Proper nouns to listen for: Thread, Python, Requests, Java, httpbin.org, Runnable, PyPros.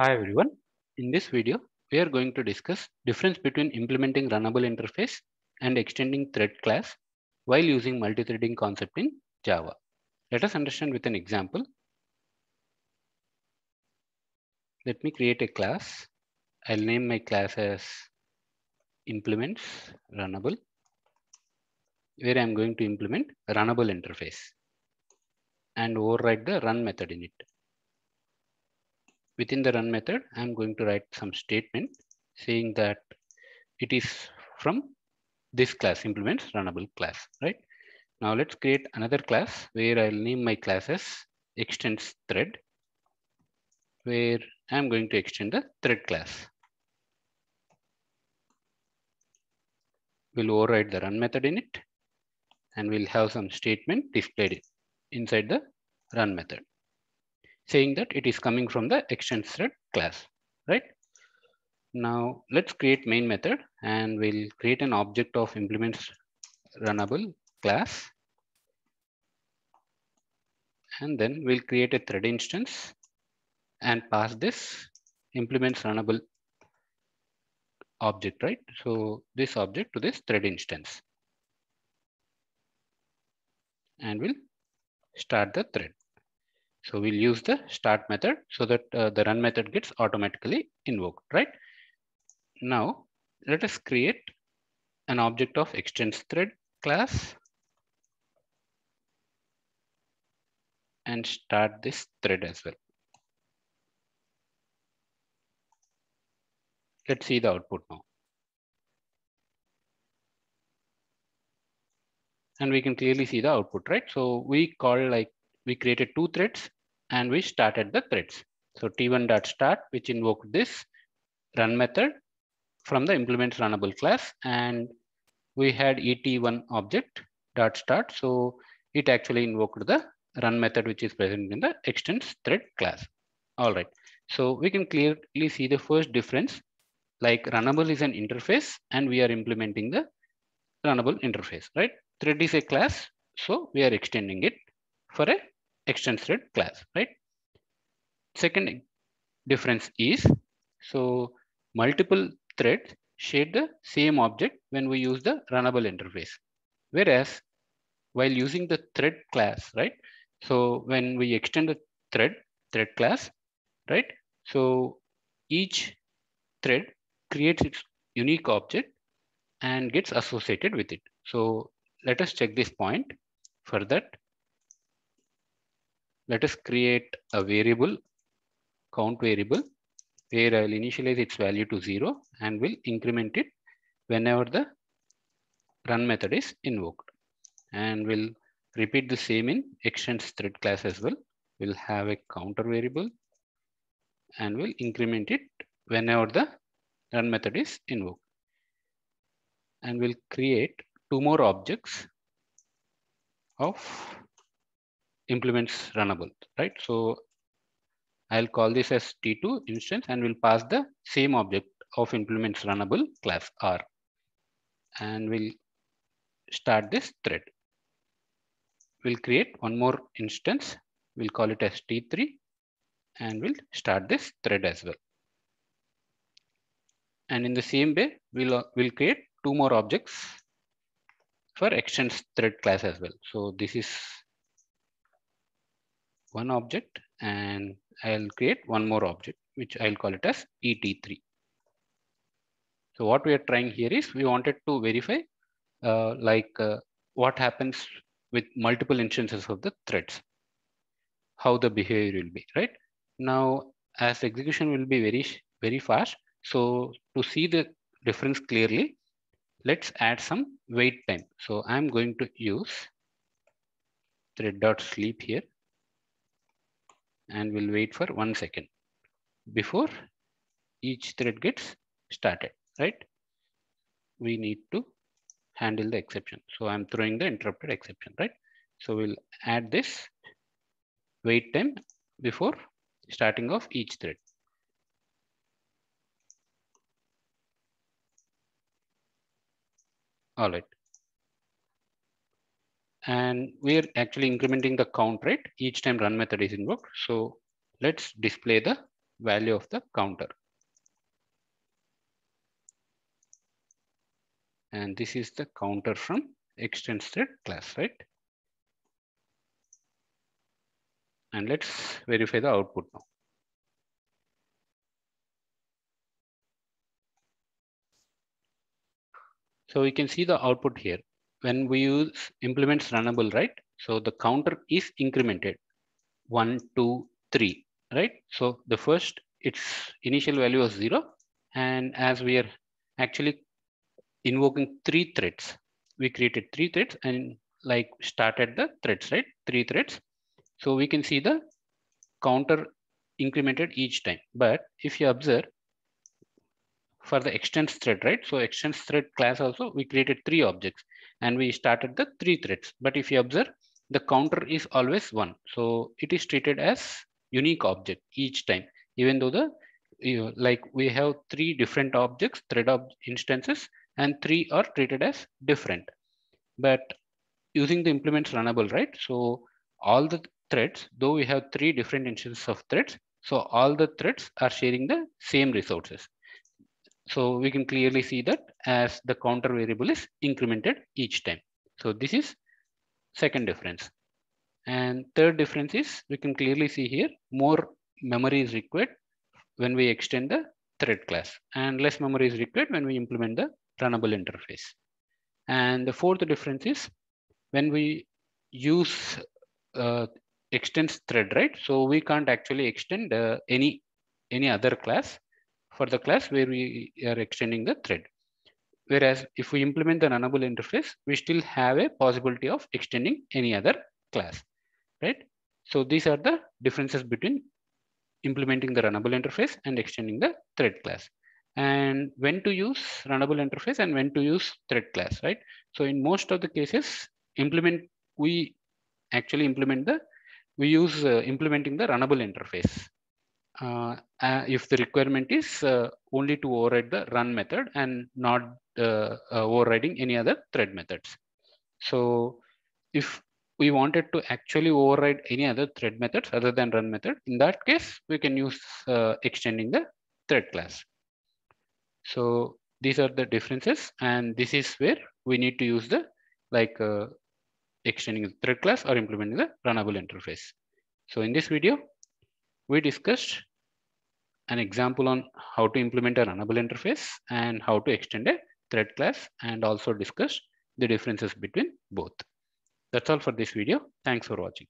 Hi everyone, in this video, we are going to discuss difference between implementing Runnable interface and extending Thread class while using multithreading concept in Java. Let us understand with an example. Let me create a class. I'll name my class as implements Runnable, where I'm going to implement Runnable interface and override the run method in it. Within the run method, I'm going to write some statement saying that it is from this class, implements Runnable class, right? Now let's create another class where I'll name my class as extends Thread, where I'm going to extend the Thread class. We'll override the run method in it, and we'll have some statement displayed inside the run method, saying that it is coming from the extends Thread class, right? Now let's create main method and we'll create an object of implements Runnable class. And then we'll create a Thread instance and pass this implements Runnable object, right? So this object to this Thread instance. And we'll start the Thread. So we'll use the start method so that the run method gets automatically invoked, right? Now, let us create an object of extends Thread class and start this Thread as well. Let's see the output now. And we can clearly see the output, right? So we created two threads and we started the threads. So t1.start, which invoked this run method from the implements Runnable class, and we had et1 object dot start. So it actually invoked the run method, which is present in the extends Thread class. All right. So we can clearly see the first difference, like Runnable is an interface and we are implementing the Runnable interface, right? Thread is a class, so we are extending it for a extends Thread class, right? Second difference is, so multiple threads share the same object when we use the Runnable interface. Whereas while using the Thread class, right? So when we extend the thread class, right? So each thread creates its unique object and gets associated with it. So let us check this point. For that, let us create a variable, count variable, where I'll initialize its value to 0 and we'll increment it whenever the run method is invoked. And we'll repeat the same in extends Thread class as well. We'll have a counter variable and we'll increment it whenever the run method is invoked. And we'll create two more objects of implements Runnable, right? So I'll call this as T2 instance and we'll pass the same object of implements Runnable class R, and we'll start this thread. We'll create one more instance. We'll call it as T3 and we'll start this thread as well. And in the same way, we'll create two more objects for extends Thread class as well. So this is one object and I'll create one more object, which I'll call it as et3. So what we are trying here is we wanted to verify what happens with multiple instances of the threads, how the behavior will be, right? Now, as execution will be very, very fast. So to see the difference clearly, let's add some wait time. So I'm going to use thread.sleep here. And we'll wait for 1 second before each thread gets started, right? We need to handle the exception. So I'm throwing the interrupted exception, right? So we'll add this wait time before starting of each thread. All right. And we are actually incrementing the count, right? Each time run method is invoked. So let's display the value of the counter. And this is the counter from extends thread class, right? And let's verify the output now. So we can see the output here. When we use implements runnable, right? So the counter is incremented 1, 2, 3, right? So the first, its initial value was 0. And as we are actually invoking 3 threads, we created 3 threads and like started the threads, right? 3 threads. So we can see the counter incremented each time. But if you observe for the extends thread, right? So extends thread class also, we created 3 objects and we started the 3 threads. But if you observe, the counter is always 1. So it is treated as unique object each time, even though the, like we have 3 different objects, thread instances, and 3 are treated as different. But using the implements runnable, right? So all the threads, though we have 3 different instances of threads, so all the threads are sharing the same resources. So we can clearly see that as the counter variable is incremented each time. So this is second difference. And third difference is, we can clearly see here, more memory is required when we extend the thread class and less memory is required when we implement the runnable interface. And the fourth difference is when we use extends thread, right? So we can't actually extend any other class for the class where we are extending the thread. Whereas if we implement the runnable interface, we still have a possibility of extending any other class, right? So these are the differences between implementing the runnable interface and extending the thread class, and when to use runnable interface and when to use thread class, right? So in most of the cases, we use implementing the runnable interface if the requirement is only to override the run method and not overriding any other thread methods. So if we wanted to actually override any other thread methods other than run method, in that case, we can use extending the thread class. So these are the differences, and this is where we need to use the extending the thread class or implementing the runnable interface. So in this video, we discussed an example on how to implement a runnable interface and how to extend a thread class, and also discussed the differences between both. That's all for this video. Thanks for watching.